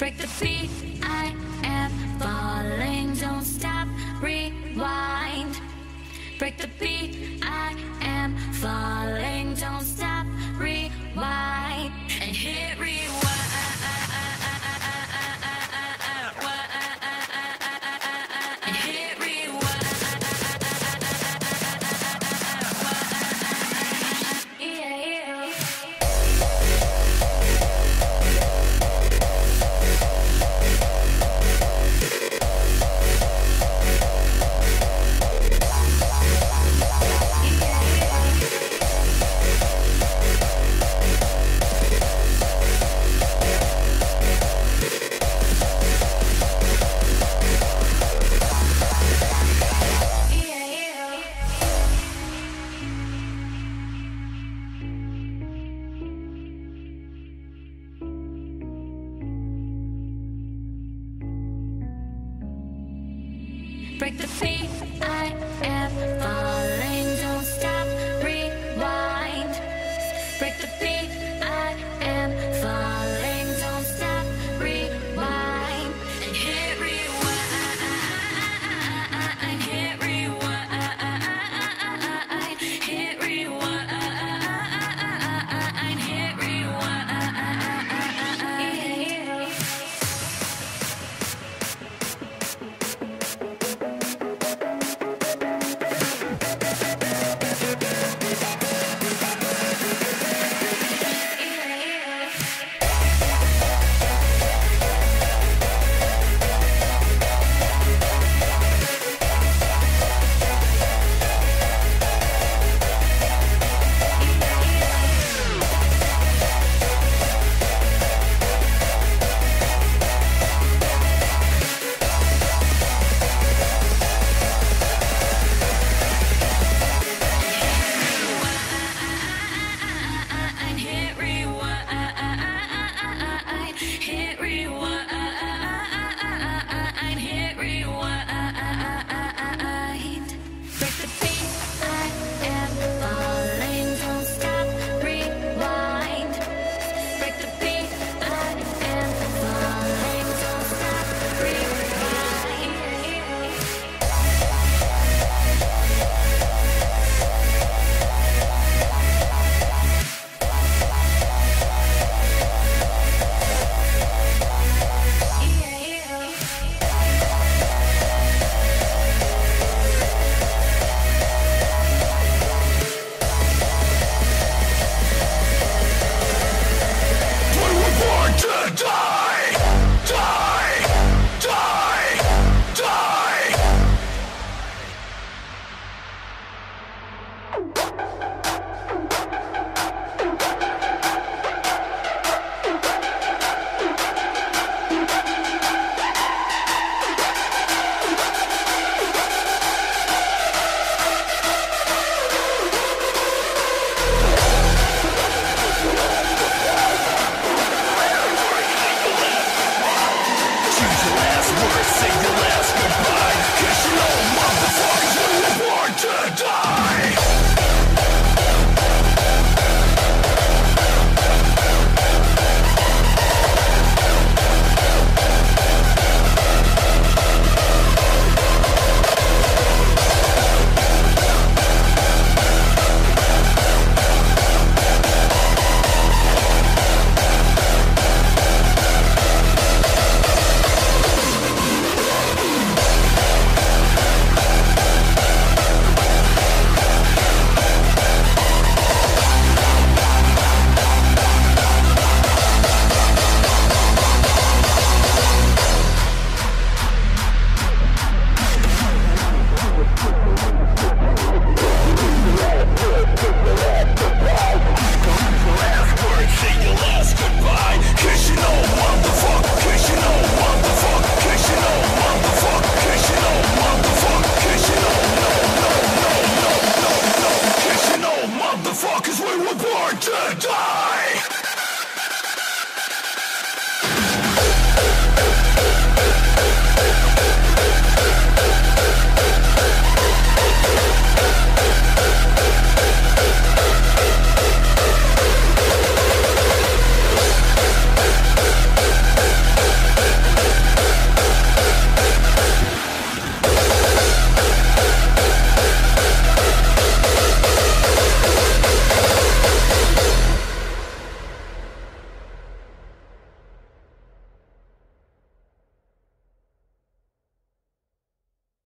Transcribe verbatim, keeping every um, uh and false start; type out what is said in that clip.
Break the beat, I am falling, don't stop, rewind. Break the beat, I am falling, don't stop, rewind. And hit rewind. Break the beat, I am falling.